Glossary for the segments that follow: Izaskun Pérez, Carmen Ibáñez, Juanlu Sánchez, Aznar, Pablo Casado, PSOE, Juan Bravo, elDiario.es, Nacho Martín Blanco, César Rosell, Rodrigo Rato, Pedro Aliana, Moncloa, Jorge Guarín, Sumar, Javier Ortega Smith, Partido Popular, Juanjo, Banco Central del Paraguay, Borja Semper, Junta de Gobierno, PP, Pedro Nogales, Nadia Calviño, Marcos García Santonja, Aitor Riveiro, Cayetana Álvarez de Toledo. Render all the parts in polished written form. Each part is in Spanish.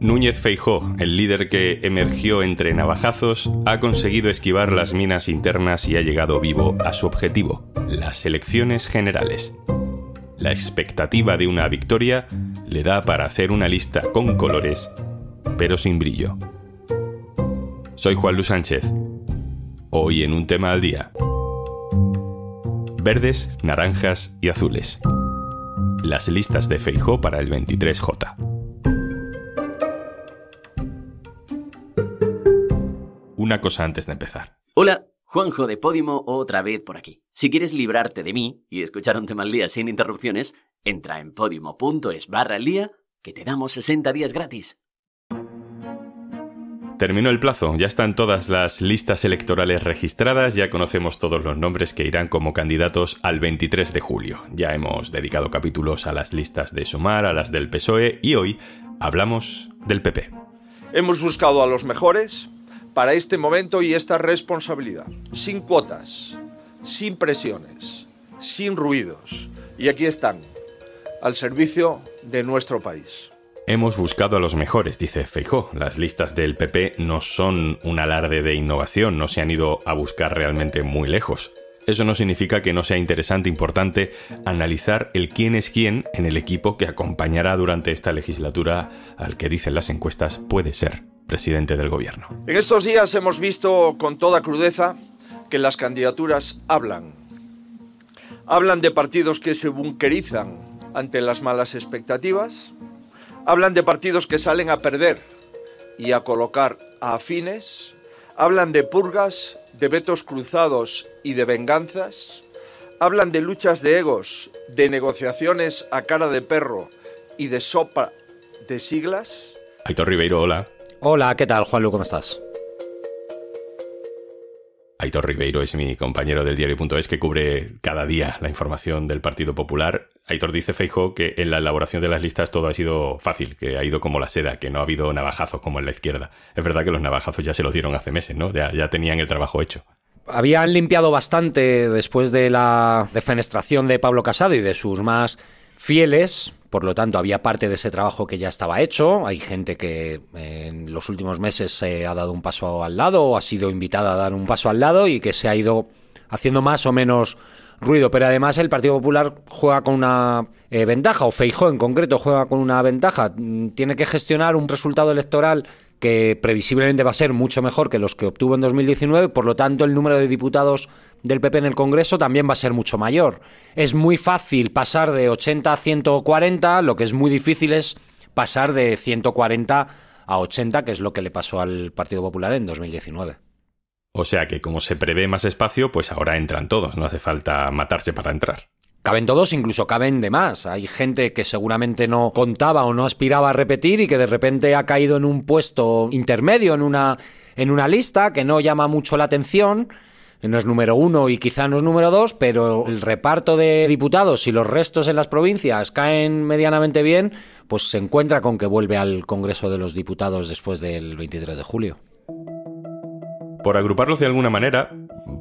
Núñez Feijóo, el líder que emergió entre navajazos, ha conseguido esquivar las minas internas y ha llegado vivo a su objetivo, las elecciones generales. La expectativa de una victoria le da para hacer una lista con colores, pero sin brillo. Soy Juanlu Sánchez. Hoy en Un tema al día. Verdes, naranjas y azules. Las listas de Feijóo para el 23J. Una cosa antes de empezar. Hola, Juanjo de Podimo otra vez por aquí. Si quieres librarte de mí y escuchar Un tema al día sin interrupciones, entra en podimo.es/aldía que te damos 60 días gratis. Terminó el plazo, ya están todas las listas electorales registradas, ya conocemos todos los nombres que irán como candidatos al 23 de julio. Ya hemos dedicado capítulos a las listas de Sumar, a las del PSOE y hoy hablamos del PP. Hemos buscado a los mejores para este momento y esta responsabilidad, sin cuotas, sin presiones, sin ruidos. Y aquí están, al servicio de nuestro país. Hemos buscado a los mejores, dice Feijóo. Las listas del PP no son un alarde de innovación, no se han ido a buscar realmente muy lejos. Eso no significa que no sea interesante, importante, analizar el quién es quién en el equipo que acompañará durante esta legislatura al que dicen las encuestas puede ser presidente del gobierno. En estos días hemos visto con toda crudeza que las candidaturas hablan. Hablan de partidos que se bunkerizan ante las malas expectativas, hablan de partidos que salen a perder y a colocar a afines, hablan de purgas, de vetos cruzados y de venganzas, hablan de luchas de egos, de negociaciones a cara de perro y de sopa de siglas. Aitor Riveiro, hola. Hola, ¿qué tal, Juanlu? ¿Cómo estás? Aitor Riveiro es mi compañero del elDiario.es que cubre cada día la información del Partido Popular. Aitor, dice Feijóo que en la elaboración de las listas todo ha sido fácil, que ha ido como la seda, que no ha habido navajazos como en la izquierda. Es verdad que los navajazos ya se los dieron hace meses, ¿no? Ya tenían el trabajo hecho. Habían limpiado bastante después de la defenestración de Pablo Casado y de sus más fieles. Por lo tanto, había parte de ese trabajo que ya estaba hecho. Hay gente que en los últimos meses se ha dado un paso al lado o ha sido invitada a dar un paso al lado y que se ha ido haciendo más o menos ruido. Pero además el Partido Popular juega con una ventaja, o Feijóo en concreto juega con una ventaja. Tiene que gestionar un resultado electoral que previsiblemente va a ser mucho mejor que los que obtuvo en 2019, por lo tanto el número de diputados del PP en el Congreso también va a ser mucho mayor. Es muy fácil pasar de 80 a 140, lo que es muy difícil es pasar de 140 a 80, que es lo que le pasó al Partido Popular en 2019. O sea que como se prevé más espacio, pues ahora entran todos, no hace falta matarse para entrar. Caben todos, incluso caben de más. Hay gente que seguramente no contaba o no aspiraba a repetir y que de repente ha caído en un puesto intermedio, en una lista que no llama mucho la atención. No es número uno y quizá no es número dos, pero el reparto de diputados y los restos en las provincias caen medianamente bien, pues se encuentra con que vuelve al Congreso de los Diputados después del 23 de julio. Por agruparlos de alguna manera,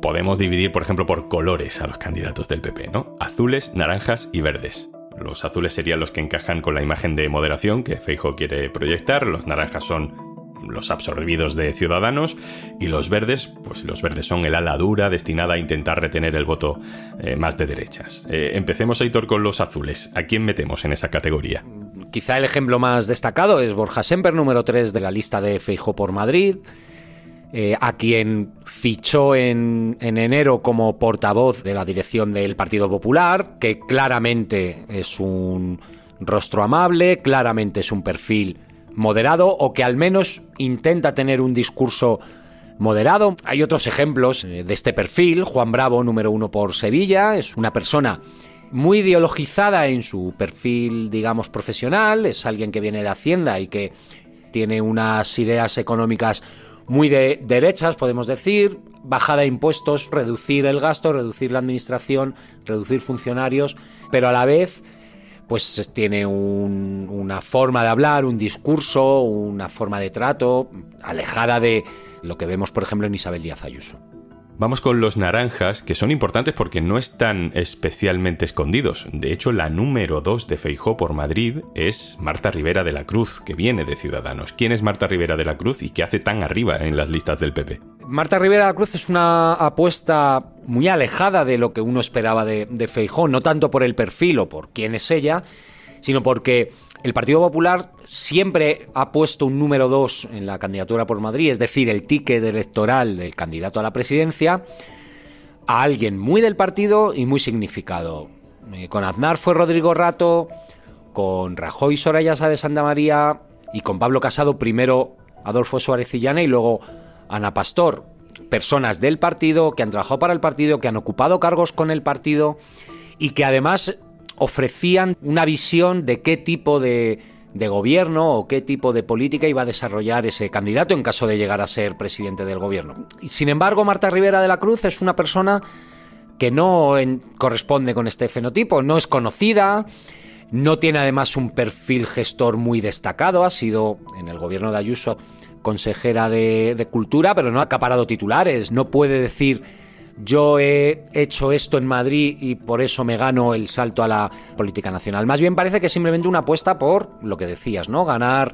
podemos dividir, por ejemplo, por colores a los candidatos del PP, ¿no? Azules, naranjas y verdes. Los azules serían los que encajan con la imagen de moderación que Feijóo quiere proyectar, los naranjas son los absorbidos de Ciudadanos y los verdes, pues los verdes son el ala dura destinada a intentar retener el voto más de derechas. Empecemos, Aitor, con los azules. ¿A quién metemos en esa categoría? Quizá el ejemplo más destacado es Borja Semper, número 3 de la lista de Feijóo por Madrid, a quien fichó en enero como portavoz de la dirección del Partido Popular, que claramente es un rostro amable, claramente es un perfil moderado o que al menos intenta tener un discurso moderado. Hay otros ejemplos de este perfil. Juan Bravo, número 1 por Sevilla, es una persona muy ideologizada en su perfil, digamos, profesional. Es alguien que viene de Hacienda y que tiene unas ideas económicas muy de derechas, podemos decir, bajada de impuestos, reducir el gasto, reducir la administración, reducir funcionarios, pero a la vez pues tiene una forma de hablar, un discurso, una forma de trato alejada de lo que vemos, por ejemplo, en Isabel Díaz Ayuso. Vamos con los naranjas, que son importantes porque no están especialmente escondidos. De hecho, la número 2 de Feijóo por Madrid es Marta Rivera de la Cruz, que viene de Ciudadanos. ¿Quién es Marta Rivera de la Cruz y qué hace tan arriba en las listas del PP? Marta Rivera de la Cruz es una apuesta muy alejada de lo que uno esperaba de Feijóo, no tanto por el perfil o por quién es ella, sino porque el Partido Popular siempre ha puesto un número 2 en la candidatura por Madrid, es decir, el ticket electoral del candidato a la presidencia, a alguien muy del partido y muy significado. Con Aznar fue Rodrigo Rato, con Rajoy Soraya Sáenz de Santa María y con Pablo Casado primero Adolfo Suárez Illana y luego Ana Pastor. Personas del partido, que han trabajado para el partido, que han ocupado cargos con el partido y que además ofrecían una visión de qué tipo de gobierno o qué tipo de política iba a desarrollar ese candidato en caso de llegar a ser presidente del gobierno. Sin embargo, Marta Rivera de la Cruz es una persona que no corresponde con este fenotipo, no es conocida, no tiene además un perfil gestor muy destacado, ha sido en el gobierno de Ayuso consejera de Cultura, pero no ha acaparado titulares, no puede decir: yo he hecho esto en Madrid y por eso me gano el salto a la política nacional. Más bien parece que es simplemente una apuesta por lo que decías, ¿no? Ganar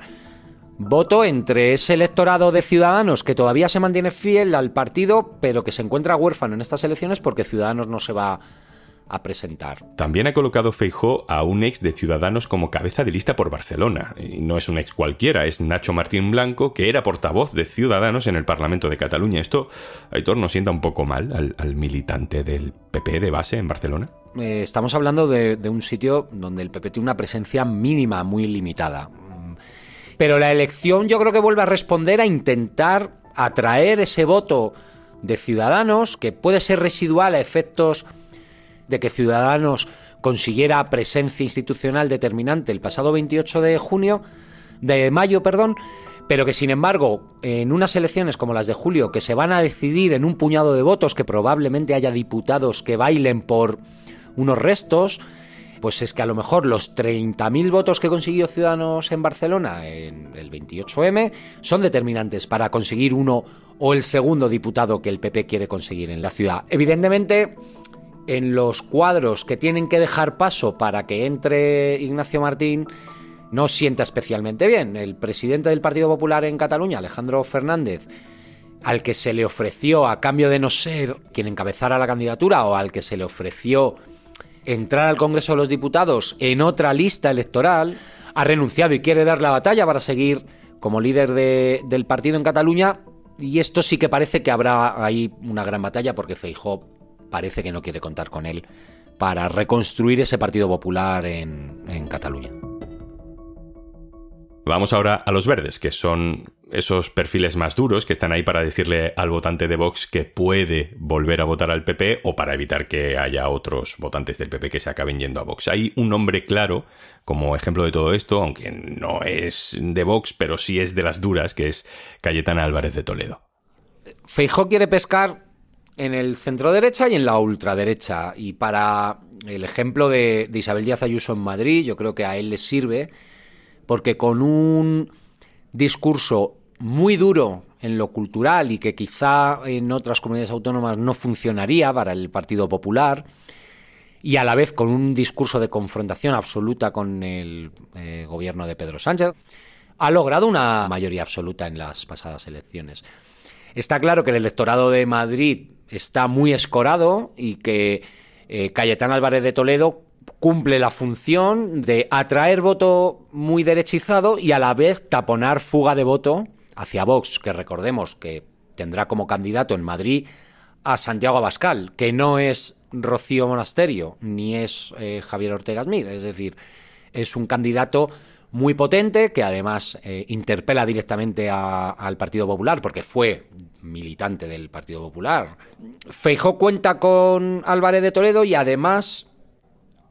voto entre ese electorado de Ciudadanos que todavía se mantiene fiel al partido, pero que se encuentra huérfano en estas elecciones porque Ciudadanos no se va a presentar. También ha colocado Feijóo a un ex de Ciudadanos como cabeza de lista por Barcelona. Y no es un ex cualquiera, es Nacho Martín Blanco, que era portavoz de Ciudadanos en el Parlamento de Cataluña. Esto, Aitor, nos sienta un poco mal al militante del PP de base en Barcelona. Estamos hablando de un sitio donde el PP tiene una presencia mínima, muy limitada. Pero la elección yo creo que vuelve a responder a intentar atraer ese voto de Ciudadanos, que puede ser residual a efectos de que Ciudadanos consiguiera presencia institucional determinante el pasado 28 de mayo, pero que sin embargo en unas elecciones como las de julio, que se van a decidir en un puñado de votos, que probablemente haya diputados que bailen por unos restos, pues es que a lo mejor los 30.000 votos que consiguió Ciudadanos en Barcelona en el 28M son determinantes para conseguir uno o el segundo diputado que el PP quiere conseguir en la ciudad. Evidentemente, en los cuadros que tienen que dejar paso para que entre Ignacio Martín no sienta especialmente bien. El presidente del Partido Popular en Cataluña, Alejandro Fernández, al que se le ofreció, a cambio de no ser quien encabezara la candidatura, o al que se le ofreció entrar al Congreso de los Diputados en otra lista electoral, ha renunciado y quiere dar la batalla para seguir como líder del partido en Cataluña. Y esto sí que parece que habrá ahí una gran batalla, porque Feijóo parece que no quiere contar con él para reconstruir ese Partido Popular en Cataluña. Vamos ahora a los verdes, que son esos perfiles más duros que están ahí para decirle al votante de Vox que puede volver a votar al PP o para evitar que haya otros votantes del PP que se acaben yendo a Vox. Hay un nombre claro como ejemplo de todo esto, aunque no es de Vox, pero sí es de las duras, que es Cayetana Álvarez de Toledo. Feijóo quiere pescar en el centro derecha y en la ultraderecha. Y para el ejemplo de Isabel Díaz Ayuso en Madrid, yo creo que a él le sirve, porque con un discurso muy duro en lo cultural y que quizá en otras comunidades autónomas no funcionaría para el Partido Popular, y a la vez con un discurso de confrontación absoluta con el gobierno de Pedro Sánchez, ha logrado una mayoría absoluta en las pasadas elecciones. Está claro que el electorado de Madrid está muy escorado y que Cayetana Álvarez de Toledo cumple la función de atraer voto muy derechizado y a la vez taponar fuga de voto hacia Vox, que recordemos que tendrá como candidato en Madrid a Santiago Abascal, que no es Rocío Monasterio ni es Javier Ortega Smith. Es decir, es un candidato muy potente, que además interpela directamente al Partido Popular, porque fue militante del Partido Popular. Feijóo cuenta con Álvarez de Toledo y además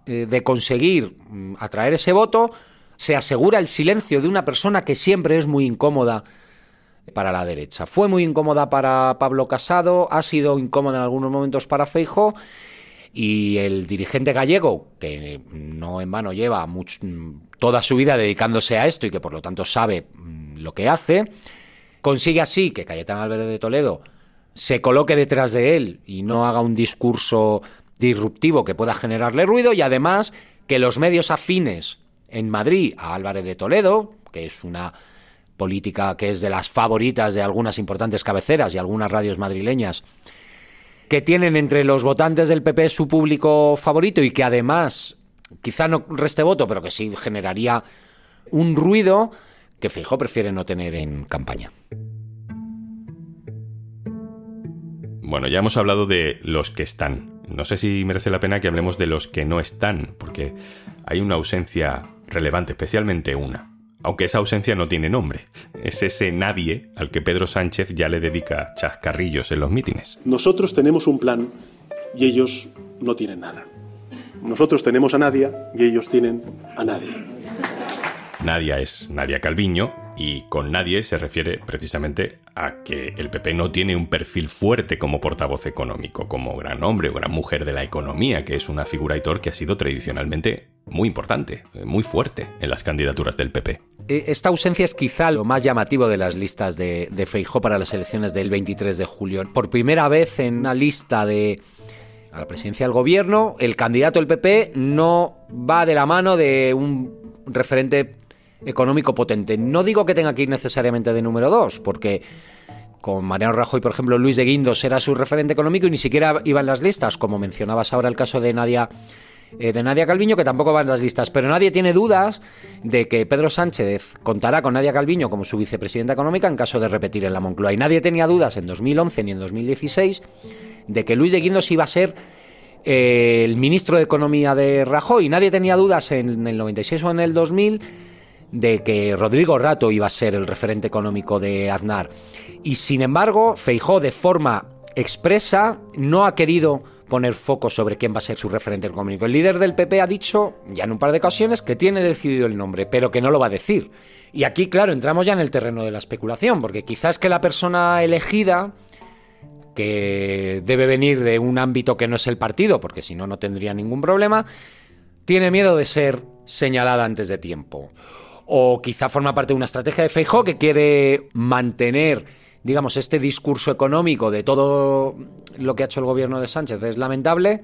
de conseguir atraer ese voto, se asegura el silencio de una persona que siempre es muy incómoda para la derecha. Fue muy incómoda para Pablo Casado, ha sido incómoda en algunos momentos para Feijóo. Y el dirigente gallego, que no en vano lleva toda su vida dedicándose a esto y que por lo tanto sabe lo que hace, consigue así que Cayetana Álvarez de Toledo se coloque detrás de él y no haga un discurso disruptivo que pueda generarle ruido, y además que los medios afines en Madrid a Álvarez de Toledo, que es una política que es de las favoritas de algunas importantes cabeceras y algunas radios madrileñas, que tienen entre los votantes del PP su público favorito y que además quizá no reste voto, pero que sí generaría un ruido que Feijóo prefiere no tener en campaña. Bueno, ya hemos hablado de los que están. No sé si merece la pena que hablemos de los que no están, porque hay una ausencia relevante, especialmente una. Aunque esa ausencia no tiene nombre. Es ese nadie al que Pedro Sánchez ya le dedica chascarrillos en los mítines. Nosotros tenemos un plan y ellos no tienen nada. Nosotros tenemos a Nadia y ellos tienen a nadie. Nadia es Nadia Calviño, y con nadie se refiere precisamente a que el PP no tiene un perfil fuerte como portavoz económico, como gran hombre o gran mujer de la economía, que es una figura, Aitor, que ha sido tradicionalmente muy importante, muy fuerte en las candidaturas del PP. Esta ausencia es quizá lo más llamativo de las listas de Feijóo para las elecciones del 23 de julio. Por primera vez en una lista a la presidencia del gobierno, el candidato del PP no va de la mano de un referente económico potente. No digo que tenga que ir necesariamente de número 2, porque con Mariano Rajoy, por ejemplo, Luis de Guindos era su referente económico y ni siquiera iba en las listas, como mencionabas ahora el caso de Nadia Calviño, que tampoco va en las listas. Pero nadie tiene dudas de que Pedro Sánchez contará con Nadia Calviño como su vicepresidenta económica en caso de repetir en la Moncloa. Y nadie tenía dudas en 2011 ni en 2016 de que Luis de Guindos iba a ser el ministro de Economía de Rajoy. Nadie tenía dudas en el 96 o en el 2000 de que Rodrigo Rato iba a ser el referente económico de Aznar. Y sin embargo, Feijóo, de forma expresa, no ha querido poner foco sobre quién va a ser su referente económico. El líder del PP ha dicho, ya en un par de ocasiones, que tiene decidido el nombre, pero que no lo va a decir. Y aquí, claro, entramos ya en el terreno de la especulación, porque quizás que la persona elegida, que debe venir de un ámbito que no es el partido, porque si no, no tendría ningún problema, tiene miedo de ser señalada antes de tiempo. O quizá forma parte de una estrategia de Feijóo que quiere mantener, digamos, este discurso económico de todo lo que ha hecho el gobierno de Sánchez es lamentable.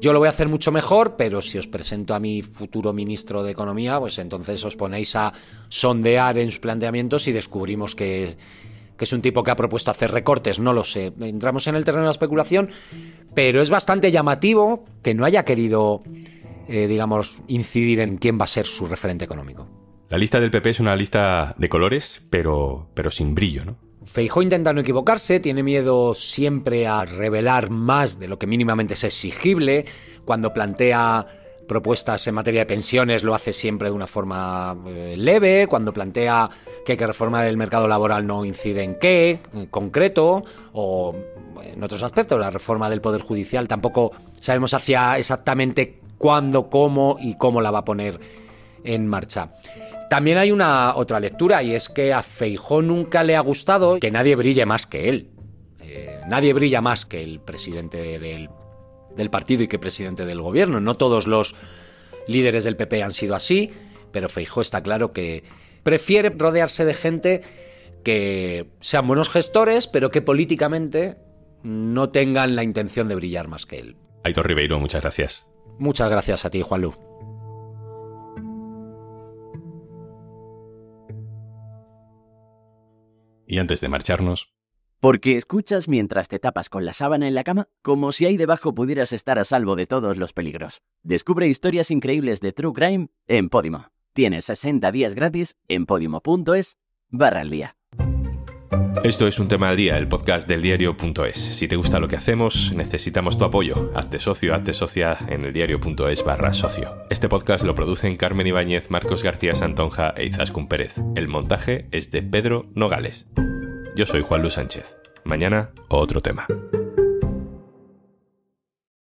Yo lo voy a hacer mucho mejor, pero si os presento a mi futuro ministro de Economía, pues entonces os ponéis a sondear en sus planteamientos y descubrimos que es un tipo que ha propuesto hacer recortes, no lo sé. Entramos en el terreno de la especulación, pero es bastante llamativo que no haya querido, digamos, incidir en quién va a ser su referente económico. La lista del PP es una lista de colores, pero sin brillo, ¿no? Feijóo intenta no equivocarse, tiene miedo siempre a revelar más de lo que mínimamente es exigible. Cuando plantea propuestas en materia de pensiones lo hace siempre de una forma leve. Cuando plantea que hay que reformar el mercado laboral no incide en qué, en concreto, o en otros aspectos. La reforma del Poder Judicial tampoco sabemos hacia exactamente cuándo, cómo y cómo la va a poner en marcha. También hay una otra lectura, y es que a Feijóo nunca le ha gustado que nadie brille más que él. Nadie brilla más que el presidente del partido y que presidente del gobierno. No todos los líderes del PP han sido así, pero Feijóo está claro que prefiere rodearse de gente que sean buenos gestores, pero que políticamente no tengan la intención de brillar más que él. Aitor Riveiro, muchas gracias. Muchas gracias a ti, Juanlu. Y antes de marcharnos... Porque escuchas mientras te tapas con la sábana en la cama, como si ahí debajo pudieras estar a salvo de todos los peligros. Descubre historias increíbles de True Crime en Podimo. Tienes 60 días gratis en podimo.es/elDia. Esto es Un Tema al Día, el podcast del elDiario.es. Si te gusta lo que hacemos, necesitamos tu apoyo. Hazte socio, hazte socia en elDiario.es/socio. Este podcast lo producen Carmen Ibáñez, Marcos García Santonja e Izaskun Pérez. El montaje es de Pedro Nogales. Yo soy Juanlu Sánchez. Mañana, otro tema.